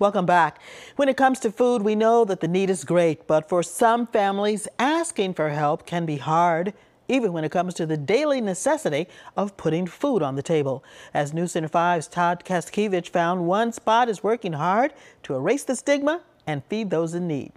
Welcome back. When it comes to food, we know that the need is great, but for some families, asking for help can be hard, even when it comes to the daily necessity of putting food on the table. As News Center 5's Todd Kaskiewicz found, One Spot is working hard to erase the stigma and feed those in need.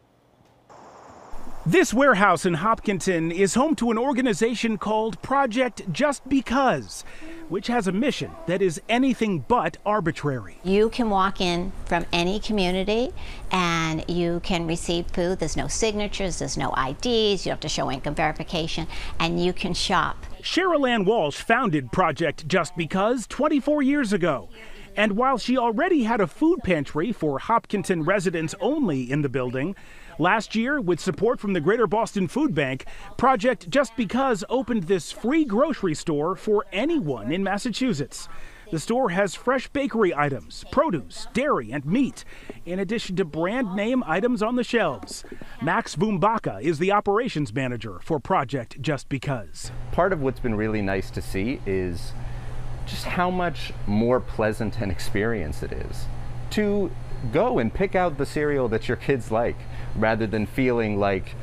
This warehouse in Hopkinton is home to an organization called Project Just Because, which has a mission that is anything but arbitrary. You can walk in from any community and you can receive food. There's no signatures, there's no IDs, you have to show income verification, and you can shop. Cheryl-Ann Walsh founded Project Just Because 24 years ago. And while she already had a food pantry for Hopkinton residents only in the building, last year, with support from the Greater Boston Food Bank, Project Just Because opened this free grocery store for anyone in Massachusetts. The store has fresh bakery items, produce, dairy, and meat, in addition to brand name items on the shelves. Max Bumbaca is the operations manager for Project Just Because. Part of what's been really nice to see is just how much more pleasant an experience it is to go and pick out the cereal that your kids like, rather than feeling like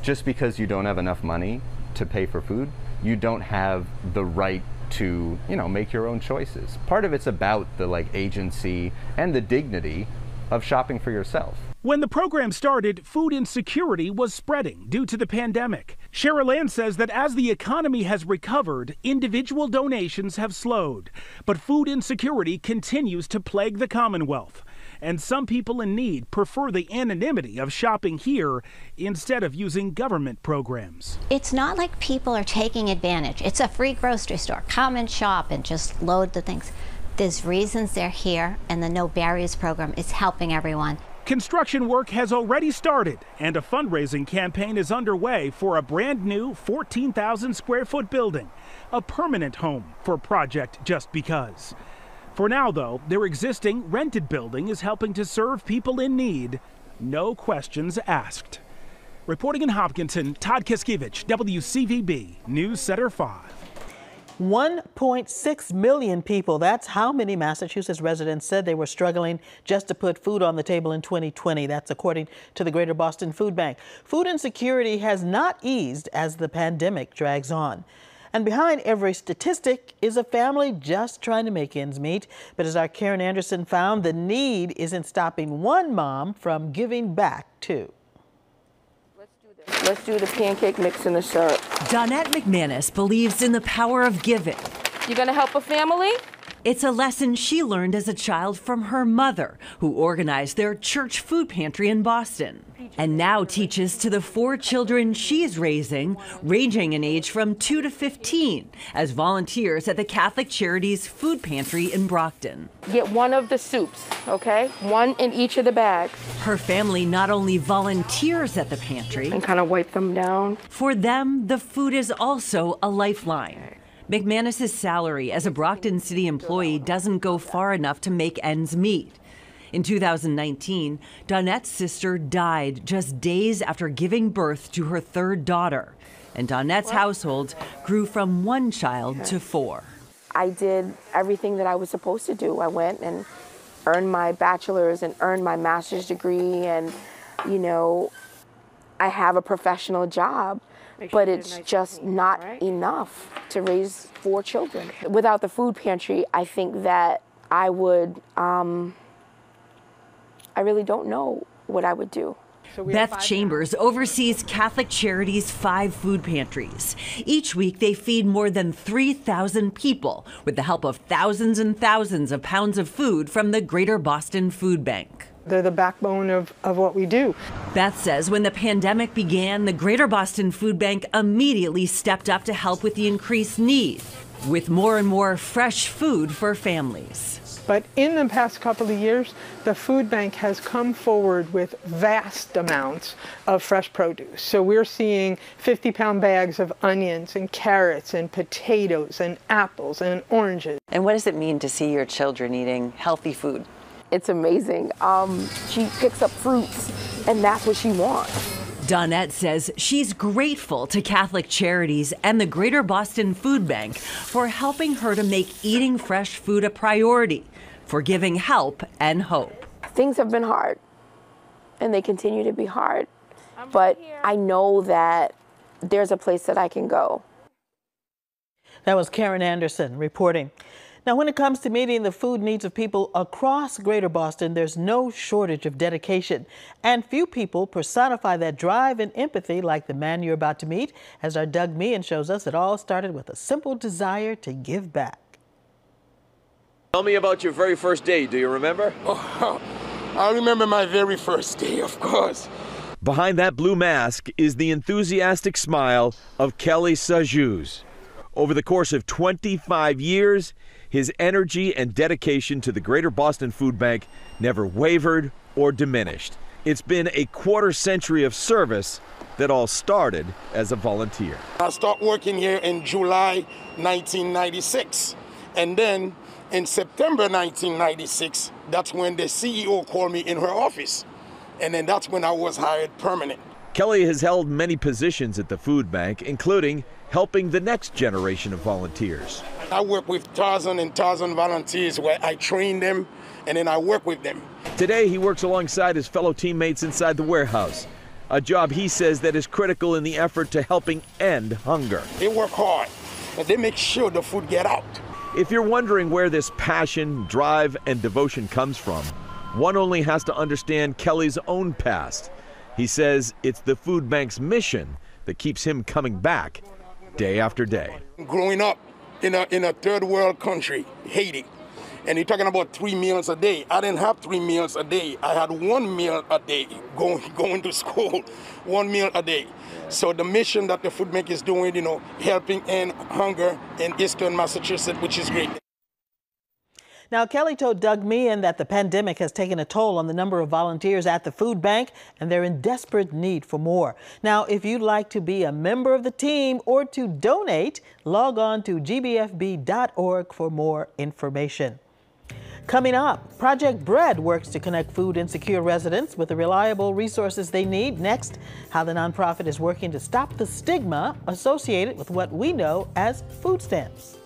just because you don't have enough money to pay for food, you don't have the right to, you know, make your own choices. Part of it's about the agency and the dignity of shopping for yourself. When the program started, food insecurity was spreading due to the pandemic. Cheryl-Ann says that as the economy has recovered, individual donations have slowed, but food insecurity continues to plague the Commonwealth. And some people in need prefer the anonymity of shopping here instead of using government programs. It's not like people are taking advantage. It's a free grocery store. Come and shop and just load the things. There's reasons they're here, and the No Barriers program is helping everyone. Construction work has already started, and a fundraising campaign is underway for a brand new 14,000 square foot building, a permanent home for Project Just Because. For now, though, their existing rented building is helping to serve people in need, no questions asked. Reporting in Hopkinton, Todd Kaskiewicz, WCVB News Center 5. 1.6 million people, that's how many Massachusetts residents said they were struggling just to put food on the table in 2020. That's according to the Greater Boston Food Bank. Food insecurity has not eased as the pandemic drags on. And behind every statistic is a family just trying to make ends meet. But as our Karen Anderson found, the need isn't stopping one mom from giving back, too. Let's do the pancake mix and the syrup. Donette McManus believes in the power of giving. You gonna help a family? It's a lesson she learned as a child from her mother, who organized their church food pantry in Boston, and now teaches to the 4 children she's raising, ranging in age from 2 to 15, as volunteers at the Catholic Charities food pantry in Brockton. Get one of the soups, okay? One in each of the bags. Her family not only volunteers at the pantry, and kind of wipe them down. For them, the food is also a lifeline. McManus' salary as a Brockton City employee doesn't go far enough to make ends meet. In 2019, Donette's sister died just days after giving birth to her 3rd daughter, and Donette's household grew from 1 child to 4. I did everything that I was supposed to do. I went and earned my bachelor's and earned my master's degree, and, you know, I have a professional job. But it's just not enough to raise 4 children. Without the food pantry, I think that I would, I really don't know what I would do. Beth Chambers oversees Catholic Charities' 5 food pantries. Each week they feed more than 3,000 people with the help of thousands and thousands of pounds of food from the Greater Boston Food Bank. They're the backbone of what we do. Beth says when the pandemic began, the Greater Boston Food Bank immediately stepped up to help with the increased need, with more and more fresh food for families. But in the past couple of years, the food bank has come forward with vast amounts of fresh produce. So we're seeing 50-pound bags of onions and carrots and potatoes and apples and oranges. And what does it mean to see your children eating healthy food? It's amazing. She picks up fruits, and that's what she wants. Donette says she's grateful to Catholic Charities and the Greater Boston Food Bank for helping her to make eating fresh food a priority, for giving help and hope. things have been hard, and they continue to be hard. But I know that there's a place that I can go. That was Karen Anderson reporting. Now, when it comes to meeting the food needs of people across Greater Boston, there's no shortage of dedication. And few people personify that drive and empathy like the man you're about to meet. As our Doug Meehan shows us, it all started with a simple desire to give back. Tell me about your very first day. Do you remember? Oh, I remember my very first day, of course. Behind that blue mask is the enthusiastic smile of Kelly Sajous. Over the course of 25 years, his energy and dedication to the Greater Boston Food Bank never wavered or diminished. It's been a quarter century of service that all started as a volunteer. I started working here in July 1996, and then in September 1996, that's when the CEO called me in her office, and then that's when I was hired permanent. Kelly has held many positions at the food bank, including helping the next generation of volunteers. I work with thousands and thousands of volunteers where I train them and then I work with them. Today he works alongside his fellow teammates inside the warehouse, a job he says that is critical in the effort to helping end hunger. They work hard and they make sure the food gets out. If you're wondering where this passion, drive, and devotion comes from, one only has to understand Kelly's own past. He says it's the food bank's mission that keeps him coming back day after day. Growing up in a third world country, Haiti, and you're talking about 3 meals a day. I didn't have 3 meals a day. I had 1 meal a day going to school, 1 meal a day. So the mission that the food bank is doing, you know, helping end hunger in eastern Massachusetts, which is great. Now, Kelly told Doug Meehan that the pandemic has taken a toll on the number of volunteers at the food bank, and they're in desperate need for more. Now, if you'd like to be a member of the team or to donate, log on to GBFB.org for more information. Coming up, Project Bread works to connect food insecure residents with the reliable resources they need. Next, how the nonprofit is working to stop the stigma associated with what we know as food stamps.